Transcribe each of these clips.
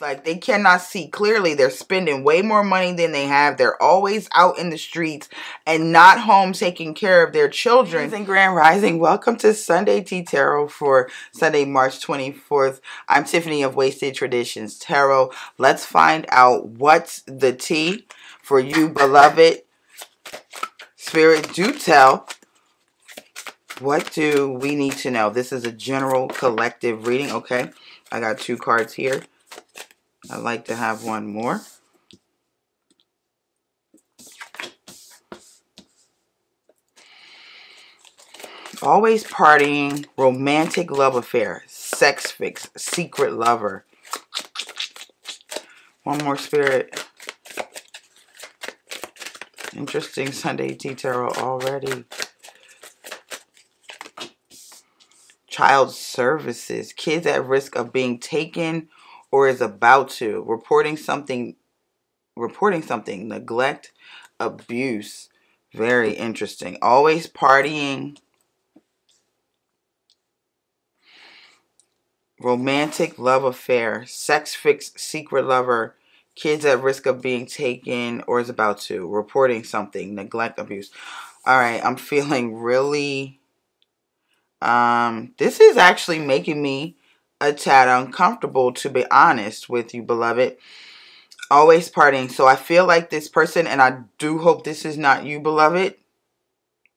Like, they cannot see clearly. They're spending way more money than they have. They're always out in the streets and not home taking care of their children. And Grand Rising, welcome to Sunday Tea Tarot for Sunday, March 24th. I'm Tiffany of Wasted Traditions Tarot. Let's find out what's the tea for you, beloved. Spirit, do tell. What do we need to know? This is a general collective reading, okay? I got two cards here. I'd like to have one more. Always partying, romantic love affair, sex fix, secret lover. One more, Spirit. Interesting Sunday Tea Tarot already. Child services, kids at risk of being taken or is about to, reporting something, neglect, abuse. Very interesting. Always partying. Romantic love affair, sex fix, secret lover, kids at risk of being taken or is about to, reporting something, neglect, abuse. All right, I'm feeling really, this is actually making me a tad uncomfortable, to be honest with you, beloved. Always partying. So I feel like this person, and I do hope this is not you, beloved.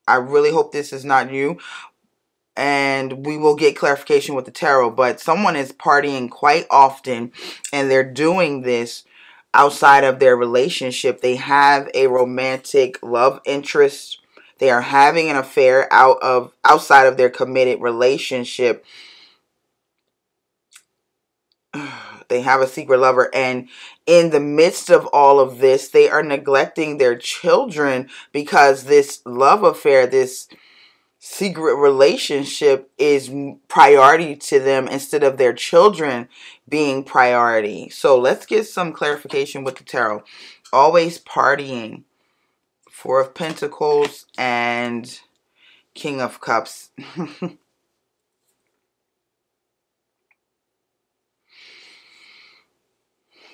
I really hope this is not you. And we will get clarification with the tarot. But someone is partying quite often, and they're doing this outside of their relationship. They have a romantic love interest. They are having an affair outside of their committed relationship. They have a secret lover, and in the midst of all of this, they are neglecting their children because this love affair, this secret relationship, is priority to them instead of their children being priority. So let's get some clarification with the tarot. Always partying, Four of Pentacles and King of Cups.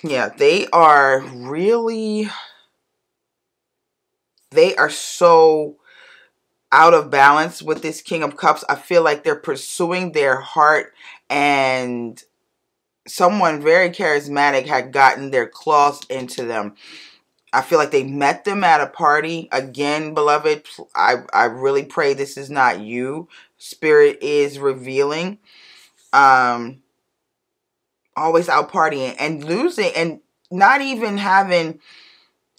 Yeah, they are so out of balance with this King of Cups. I feel like they're pursuing their heart, and someone very charismatic had gotten their claws into them. I feel like they met them at a party. Again, beloved, I really pray this is not you. Spirit is revealing. Always out partying and losing and not even having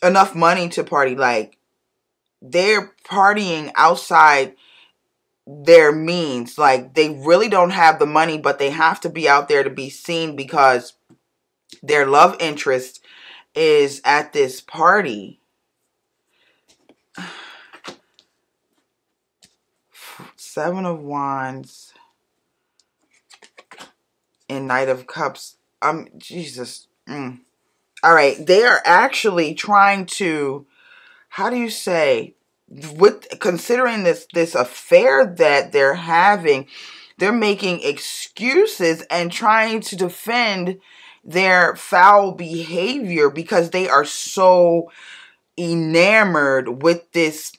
enough money to party. Like, they're partying outside their means. Like, they really don't have the money, but they have to be out there to be seen because their love interest is at this party. Seven of Wands and Knight of Cups. Jesus. All right. They are actually trying to, how do you say, with considering this affair that they're having, they're making excuses and trying to defend their foul behavior because they are so enamored with this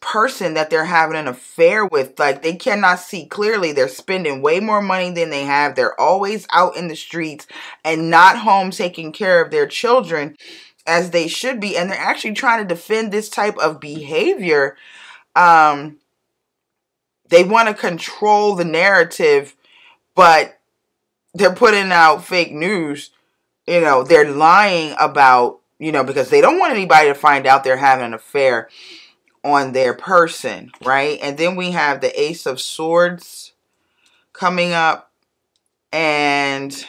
person that they're having an affair with. Like, they cannot see clearly. They're spending way more money than they have. They're always out in the streets and not home taking care of their children as they should be. And they're actually trying to defend this type of behavior. They want to control the narrative, but they're putting out fake news. You know, they're lying about, you know, because they don't want anybody to find out they're having an affair on their person, right? And then we have the Ace of Swords coming up and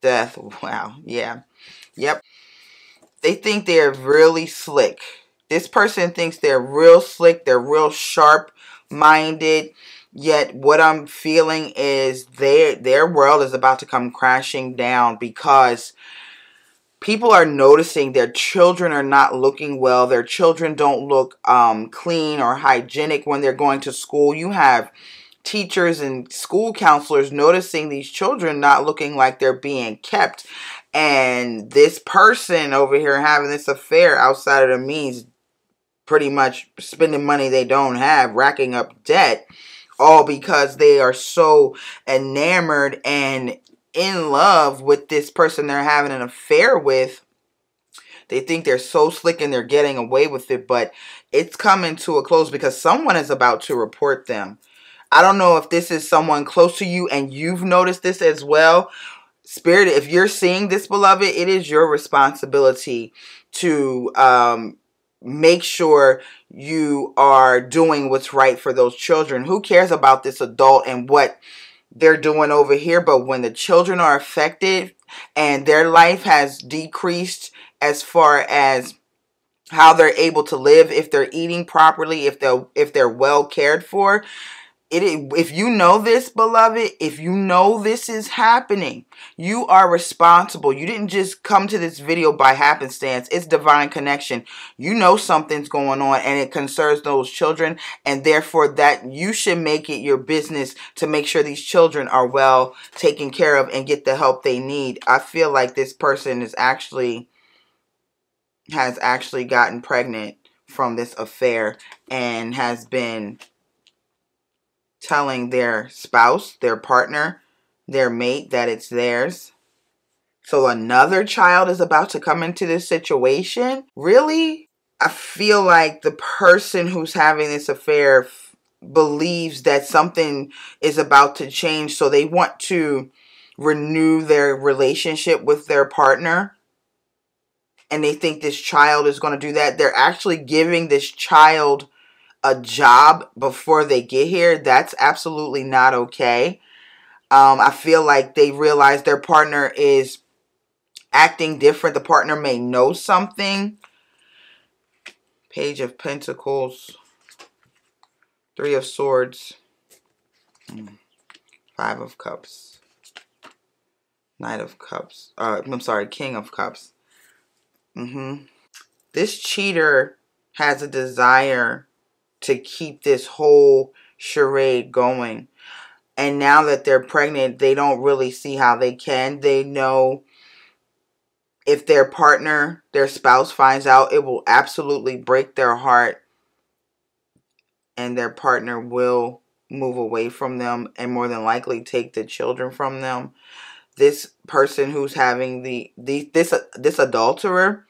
Death. Wow. Yeah. Yep. They think they're really slick. This person thinks they're real slick. They're real sharp-minded. Yet what I'm feeling is their world is about to come crashing down because people are noticing their children are not looking well. Their children don't look clean or hygienic when they're going to school. You have teachers and school counselors noticing these children not looking like they're being kept, and this person over here having this affair outside of the means, pretty much spending money they don't have, racking up debt, all because they are so enamored and in love with this person they're having an affair with. They think they're so slick and they're getting away with it, but it's coming to a close because someone is about to report them. I don't know if this is someone close to you and you've noticed this as well. Spirit, if you're seeing this, beloved, it is your responsibility to make sure you are doing what's right for those children. Who cares about this adult and what they're doing over here? But when the children are affected and their life has decreased as far as how they're able to live, if they're eating properly, if they're well cared for, if you know this, beloved, if you know this is happening, you are responsible. You didn't just come to this video by happenstance. It's divine connection. You know something's going on and it concerns those children, and therefore that you should make it your business to make sure these children are well taken care of and get the help they need. I feel like this person is has actually gotten pregnant from this affair and has been telling their spouse, their partner, their mate that it's theirs. So another child is about to come into this situation. Really? I feel like the person who's having this affair believes that something is about to change, so they want to renew their relationship with their partner, and they think this child is going to do that. They're actually giving this child a job before they get here. That's absolutely not okay. I feel like they realize their partner is acting different. The partner may know something. Page of Pentacles, Three of Swords, Five of Cups, Knight of Cups. I'm sorry, King of Cups. This cheater has a desire to keep this whole charade going. And now that they're pregnant, they don't really see how they can. They know if their partner, their spouse finds out, it will absolutely break their heart, and their partner will move away from them and more than likely take the children from them. This person who's having this adulterer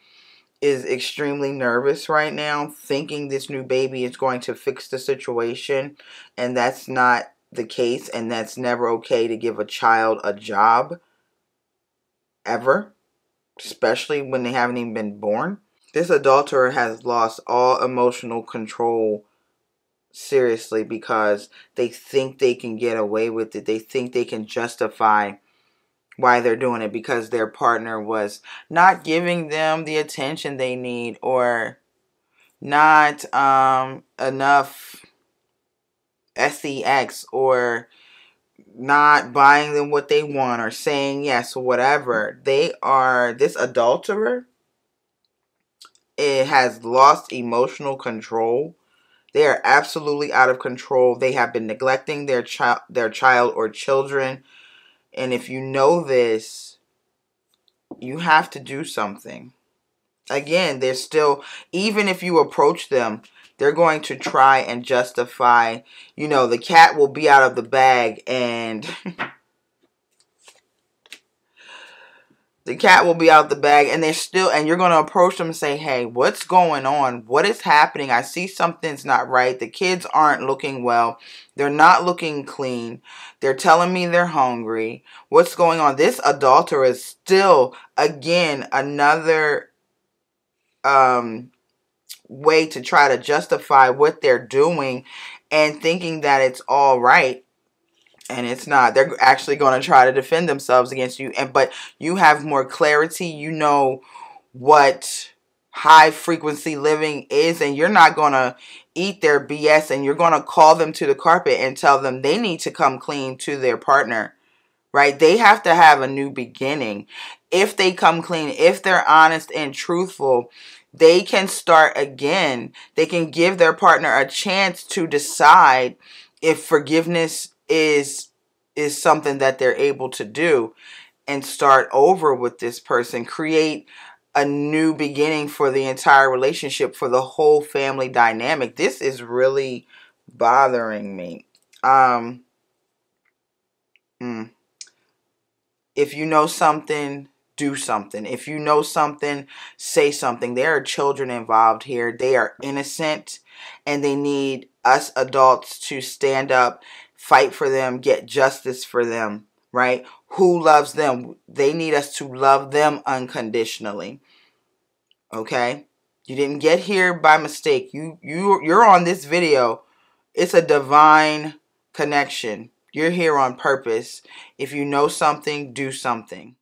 is extremely nervous right now, thinking this new baby is going to fix the situation, and that's not the case, and that's never okay to give a child a job ever, especially when they haven't even been born. This adulterer has lost all emotional control, seriously, because they think they can get away with it. They think they can justify why they're doing it because their partner was not giving them the attention they need, or not enough sex, or not buying them what they want, or saying yes, or whatever. This adulterer, it has lost emotional control. They are absolutely out of control. They have been neglecting their child or children. And if you know this, you have to do something. Again, they're still, even if you approach them, they're going to try and justify, you know, the cat will be out of the bag, and the cat will be out the bag, and they're still, and you're going to approach them and say, hey, what's going on? What is happening? I see something's not right. The kids aren't looking well. They're not looking clean. They're telling me they're hungry. What's going on? This adulterer is still, again, another way to try to justify what they're doing and thinking that it's all right. And it's not. They're actually going to try to defend themselves against you. But you have more clarity. You know what high frequency living is, and you're not going to eat their BS, and you're going to call them to the carpet and tell them they need to come clean to their partner, right? They have to have a new beginning. If they come clean, if they're honest and truthful, they can start again. They can give their partner a chance to decide if forgiveness is something that they're able to do and start over with this person, create a new beginning for the entire relationship, for the whole family dynamic. This is really bothering me. If you know something, do something. If you know something, say something. There are children involved here. They are innocent and they need us adults to stand up, fight for them, get justice for them, right? Who loves them? They need us to love them unconditionally. Okay? You didn't get here by mistake. You're on this video. It's a divine connection. You're here on purpose. If you know something, do something.